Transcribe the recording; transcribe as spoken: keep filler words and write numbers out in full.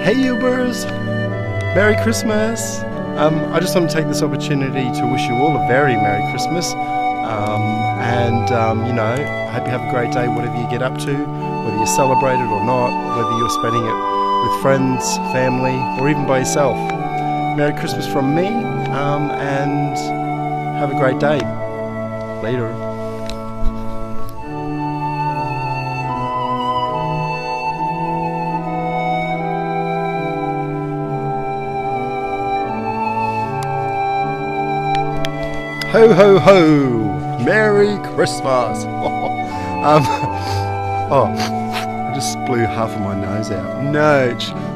Hey Youbers! Merry Christmas! Um, I just want to take this opportunity to wish you all a very Merry Christmas. Um, and, um, you know, I hope you have a great day, whatever you get up to, whether you celebrate it or not, whether you're spending it with friends, family, or even by yourself. Merry Christmas from me, um, and have a great day. Later. Ho, ho, ho! Merry Christmas! Oh, um, oh, I just blew half of my nose out. No!